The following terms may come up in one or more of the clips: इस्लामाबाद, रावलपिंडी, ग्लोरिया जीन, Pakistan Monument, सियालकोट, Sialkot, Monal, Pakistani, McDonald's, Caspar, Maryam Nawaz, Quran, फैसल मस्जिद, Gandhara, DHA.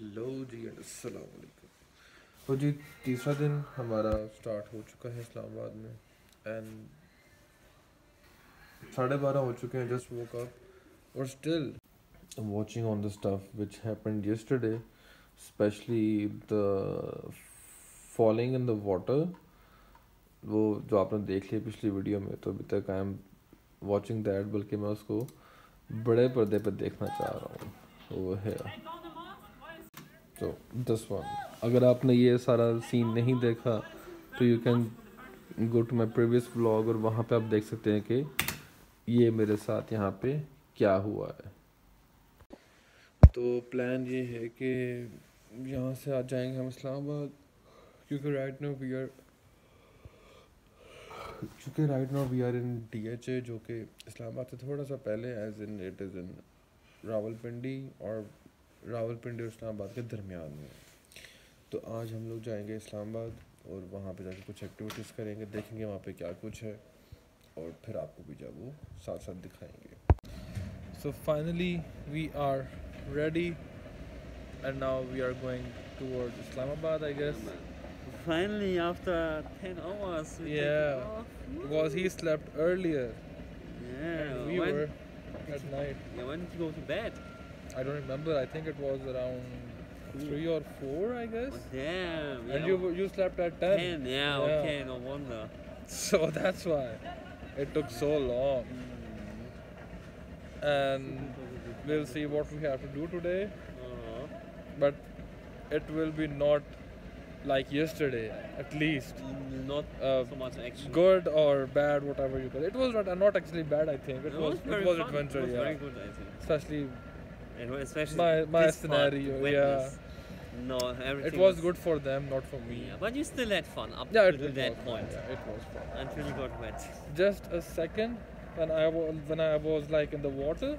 Hello ji and अस्सलाम वालेकुम। तो जी तीसरा दिन हमारा स्टार्ट हो चुका है इस्लामाबाद में एंड 12:30 हो चुके हैं। जस्ट वोक अप और still I am watching on the stuff which happened yesterday, especially the falling in the water, वो जो आपने देख लिया पिछली वीडियो में। तो अभी तक आई एम वाचिंग दैट, बल्कि मैं उसको बड़े पर्दे पर देखना चाह रहा हूँ। वो है तो 10वां। अगर आपने ये सारा सीन नहीं देखा तो you can go to my previous vlog और वहाँ पे आप देख सकते हैं कि ये मेरे साथ यहाँ पे क्या हुआ है। तो प्लान ये है कि यहाँ से आ जाएंगे हम इस्लामाबाद, क्योंकि right now we are in DHA, जो कि इस्लामाबाद से थोड़ा सा पहले as in it is in रावलपिंडी और इस्लामाबाद के दरमियान में। तो आज हम लोग जाएंगे इस्लामाबाद और वहाँ पे जाके कुछ एक्टिविटीज़ करेंगे, देखेंगे वहाँ पे क्या कुछ है और फिर आपको भी जब वो साथ साथ दिखाएंगे। So finally we are ready and now we are going towards इस्लामाबाद I guess. Finally after 10 hours we yeah, because he slept earlier. Yeah, and we were at night. Yeah, when did you go to bed? I don't remember. I think it was around 3 or 4, I guess. Oh, damn. And yeah, you slept at 10. 10, yeah, yeah. Okay, no wonder. So that's why it took so long. And we'll see what we have to do today. But it will be not like yesterday, at least not so much action, good or bad, whatever you call it. It was not actually bad. I think it was adventure. It was very good, I think. Especially my scenario. Yeah, no, everything. It was good for them, not for me. Yeah, but you still had fun up to that point. Yeah, it was fun until you got wet. Just a second, when I was like in the water,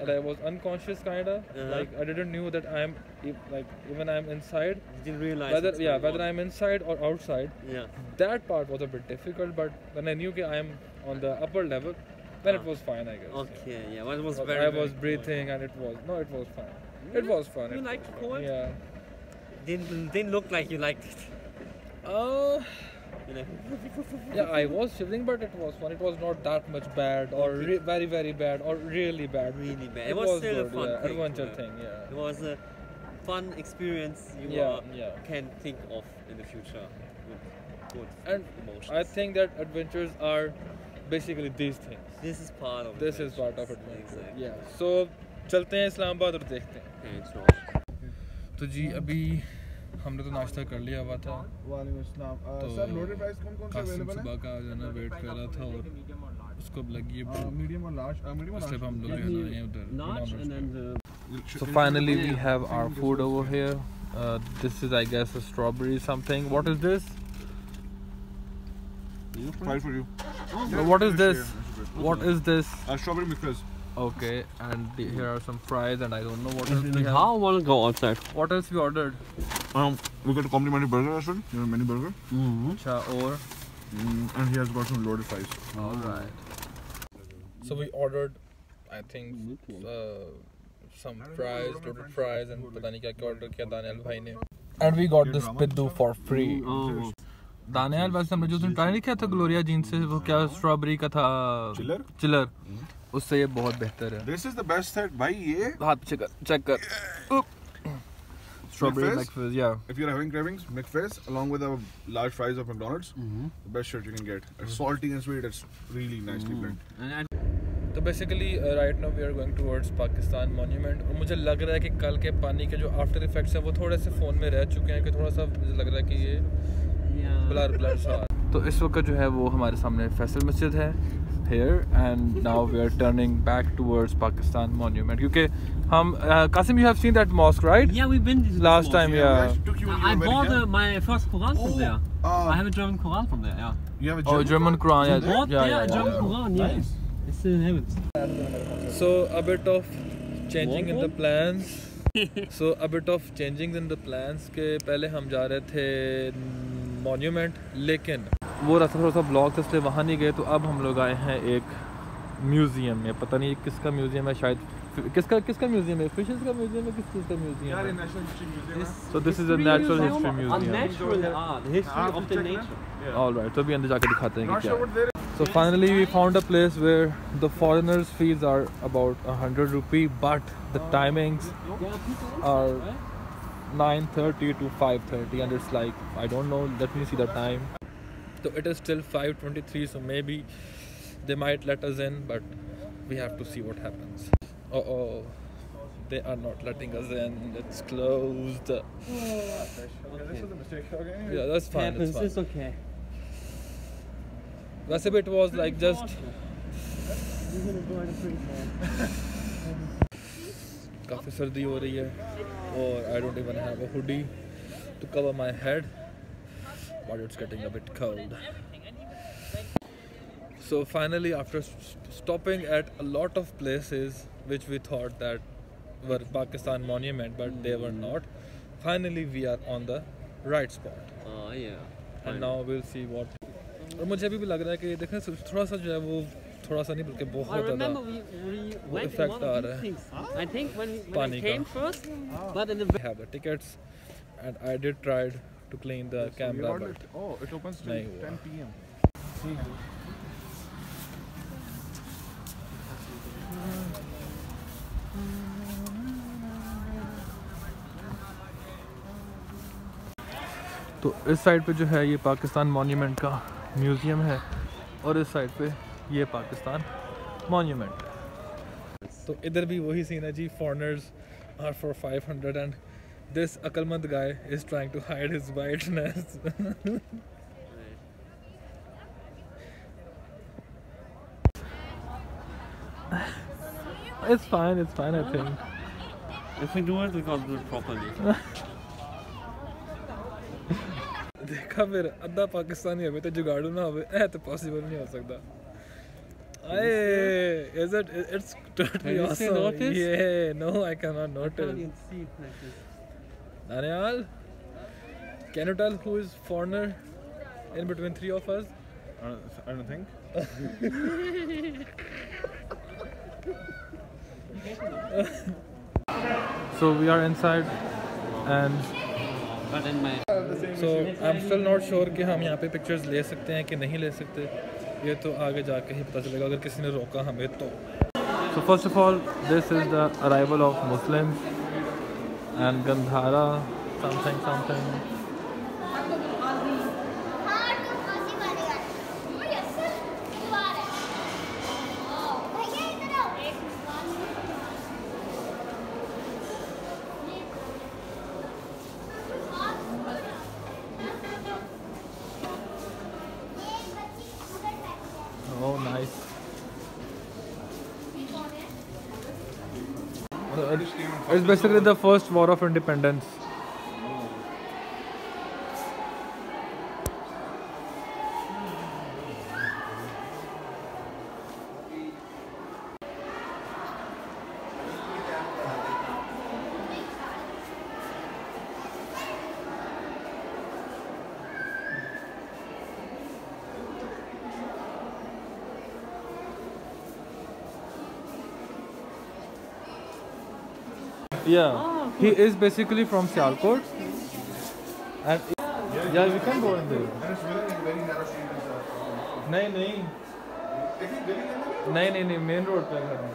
and I was unconscious, kinda. Like I didn't know that I'm inside. You didn't realize whether I'm inside or outside. Yeah. That part was a bit difficult, but when I knew that I'm on the upper level, then it was fine, I guess. Okay, yeah. Well, it was very. I was breathing, and it was fine. Really? It was fun. You liked it? Cold? Yeah. Didn't look like you liked it. Yeah, I was shivering, but it was fun. It was not that much bad, or very, very bad, or really bad. Really bad. It was still good, a fun thing, adventure thing. Yeah. It was a fun experience you can think of in the future with good and emotions. I think that adventures are basically these things. This is part of adventure. Exactly. Yeah. So, चलते हैं इस्लामाबाद और देखते हैं। तो जी अभी हमने तो नाश्ता कर लिया हुआ था। तो सर लोडेड प्राइस कौन-कौन से अवेलेबल है? सुबह का जो ना वेट कर रहा था और उसको लगी मीडियम और लार्ज। इसलिए हम लोग यहाँ आए उधर। So finally we have our food over here. This is I guess a strawberry something. What is this? Fine for you. What is this? What is this? Strawberry mixers. Okay, and here are some fries, and I don't know what else we have. How wanna go outside? What else we ordered? We got a complimentary burger restaurant. You know, mini burger. Cha or. And he has got some loaded fries. All right. So we ordered, I think, some fries, loaded fries, and पता नहीं क्या क्या order किया दानियाल भाई ने. And we got this pidu for free. Daniyal वैसे हमने जो दिन try नहीं किया था ग्लोरिया जीन से, वो क्या स्ट्रॉबेरी का था? चिलर. उससे ये बहुत बेहतर है। This is the best set, भाई ये। हाथ चेक कर। Strawberry McFizz, yeah. If you're having cravings, McFizz along with a large fries of McDonald's, the best shit you can get. It's salty and sweet. It's really nicely blended. तो basically right now we are going towards Pakistan Monument और मुझे लग रहा है कि कल के पानी के जो after effects हैं वो थोड़े से phone में रह चुके हैं कि थोड़ा सा मुझे लग रहा है कि ये ब्लर सा। तो इस वक्त जो है वो हमारे सामने फैसल मस्जिद है here and now we are turning back towards Pakistan Monument. Okay, Qasim, you have seen that mosque, right? Yeah, we've been this last time. Yeah, I bought my first Quran from there. I have a German Quran from there. Yeah, you have a German Quran? Yeah, German Quran. Yeah, nice. It's still in heaven. So a bit of changing in the plans ke pehle hum ja rahe the Monument, लेकिन वो रास्ता थोड़ा सा block था इसलिए वहाँ नहीं गए। तो अब हम लोग आए हैं एक म्यूजियम में, पता नहीं किसका म्यूजियम है, शायद किसका म्यूजियम है, फिशेस का म्यूजियम है, किस चीज का म्यूजियम है? नेशनल हिस्ट्री म्यूजियम है। So this is a natural history museum, history of the nature. Alright, तो अभी अंदर जाके दिखाते हैं कि क्या। So finally we found a place where the foreigners fees are about 100 rupee, but the timings are 9:30 to 5:30 and it's like, I don't know, let me see the time. So it is still 5:23, so maybe they might let us in, but we have to see what happens. Oh, they are not letting us in. It's closed. Okay. This was a mistake, okay? Yeah, that's fine. Happens, that's fine. It's okay. वैसे भी it was like just काफ़ी सर्दी हो रही है और I don't even have a hoodie to cover my head but it's getting a bit cold. So finally after stopping at a lot of places which we thought that were Pakistan monument but they were not, finally we are on the right spot and now we will see what. और मुझे अभी भी लग रहा है कि देखना थोड़ा सा जो है वो थोड़ा सा नहीं बल्कि बहुत ज़्यादा इफेक्ट आ रहा है। Tickets and I did try to clean the camera but it opens to 10 PM. तो इस साइड पे जो है ये पाकिस्तान मॉन्यूमेंट का म्यूज़ियम है और इस साइड पे ये पाकिस्तान मॉन्यूमेंट है। तो इधर भी वही सीन है जी, foreigners are for 500 and this अकलमंद guy is trying to hide his whiteness. It's fine I think. If we do it, we got to do it properly. देखा फिर अद्धा पाकिस्तानी हमें तो जुगाड़ू ना हो, तो पॉसिबल नहीं हो सकता। It's totally awesome. Yeah, no, I cannot notice. Daniel, can you tell who is foreigner in between three of us? I don't think. So we are inside and. So I'm still not sure कि हम यहाँ पे pictures ले सकते हैं कि नहीं ले सकते, ये तो आगे जाके ही पता चलेगा अगर किसी ने रोका हमें तो। So first of all, this is the arrival of Muslims and Gandhara something. It's basically the first war of independence. Yeah, oh, he is basically from Sialkot, and yeah, we can go in there. No, main road pe ghar hai.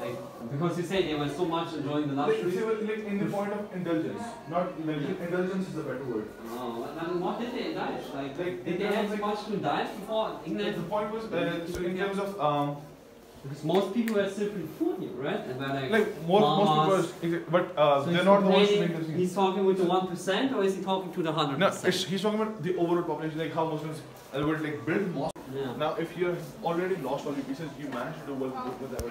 Like, because you say they were so much enjoying the luxury. They were like in the point of indulgence, not indulgence. Indulgence is a better word. No, and what did they indulge? Like did they have much to indulge before England? The point was in terms of Because most people are still from California, right? And they're like most people, so they're not the ones who make the decision. He's talking with the 1% or is he talking to the 100%? No, he's talking about the overall population, like how Muslims would like build mosques. Yeah. Now, if you're already lost all your pieces, you manage to do well with that.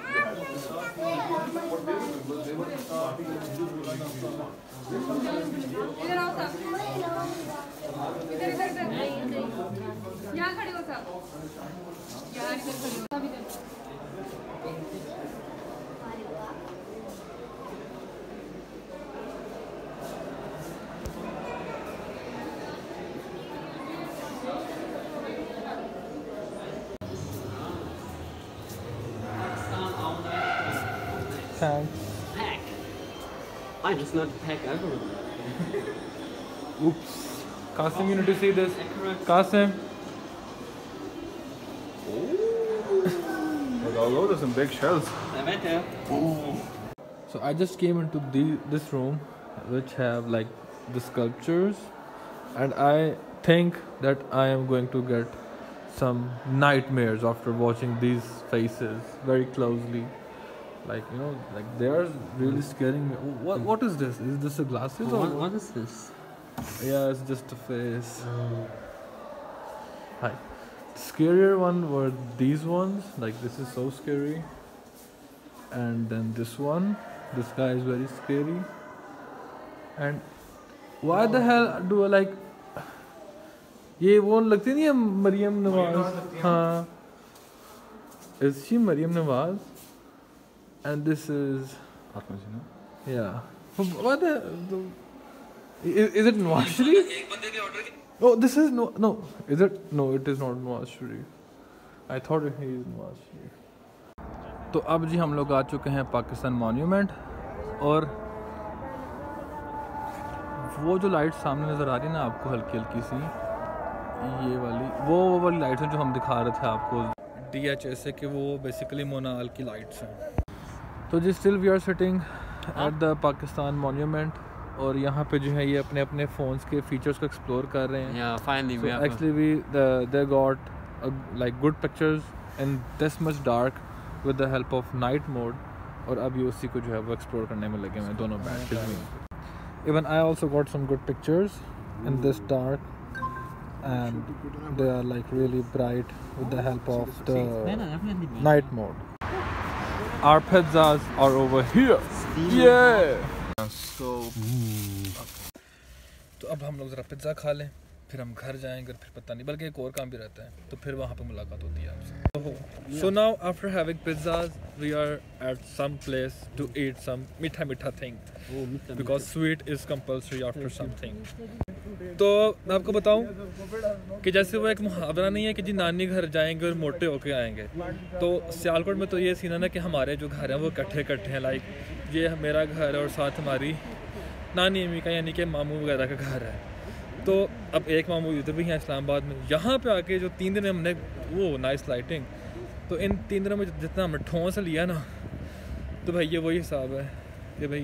Pack. I just learned to pack everyone. Oops. Qasim, you need to see this. Qasim. Oh, those are some big shells. So I just came into this room, which have like the sculptures, and I think that I am going to get some nightmares after watching these faces very closely. Like, you know, like they are really scaring me. What is this? Is this a glasses or what is this? Yeah, it's just a face. Hi. The scarier one were these ones. Like, this is so scary. And then this one. This guy is very scary. And why the hell do I like? Ye wo lagti nahi hai Maryam Nawaz. Haan. Is she Maryam Nawaz? And this is... Yeah. What the... Is it Nawashri? Oh, this is... No. Is it... No, it is not Nawashri. I thought he is Nawashri. So now we are to Pakistan Monument. And... Those lights that are in front of you, you see lights that we showed you. DHA ke wo basically Monal ki lights hain. So still we are sitting at the Pakistan Monument and यहाँ पे जो है ये अपने phones के features को explore कर रहे हैं. Yeah, finally so we have actually they got like good pictures in this much dark with the help of night mode और अब ये उसी को जो है वो explore करने में लगे हैं दोनों bands. Even I also got some good pictures in this dark. And they are like really bright with the help of the night mode. Our pizzas are over here. Yeah. So. तो अब हम लोग जरा pizza खा लें, फिर हम घर जाएंगे, फिर पता नहीं, बल्कि एक और काम भी रहता है, तो फिर वहाँ पे मुलाकात होती है आपसे. So now after having pizzas, we are at some place to eat some मीठा thing because sweet is compulsory after something. तो मैं आपको बताऊं कि जैसे वो एक मुहावरा नहीं है कि जी नानी घर जाएंगे और मोटे होके आएंगे, तो सियालकोट में तो ये सीन है ना कि हमारे जो घर हैं वो इकट्ठे हैं. लाइक ये मेरा घर है और साथ हमारी नानी अम्मी का यानी कि मामू वगैरह का घर है. तो अब एक मामू इधर भी हैं इस्लामाबाद में. यहाँ पे आके जो 3 दिन हमने वो नाइस लाइटिंग, तो इन 3 दिनों में जितना हमने ठोंस लिया ना, तो भाई ये वही हिसाब है कि भाई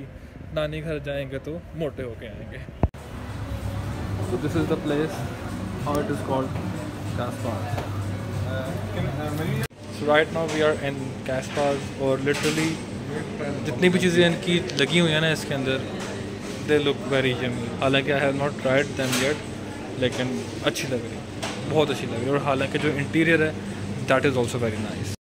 नानी घर जाएंगे तो मोटे होके आएंगे. So this is the place, how it is called Caspar. So right now we are in Caspar's, or literally jitni bhi cheeze inki lagi hui hai na iske andar, they look very yummy. Halanki I have not tried them yet, lekin achhi lag rahi, bahut achhi lag rahi. Aur halanki jo interior hai, that is also very nice.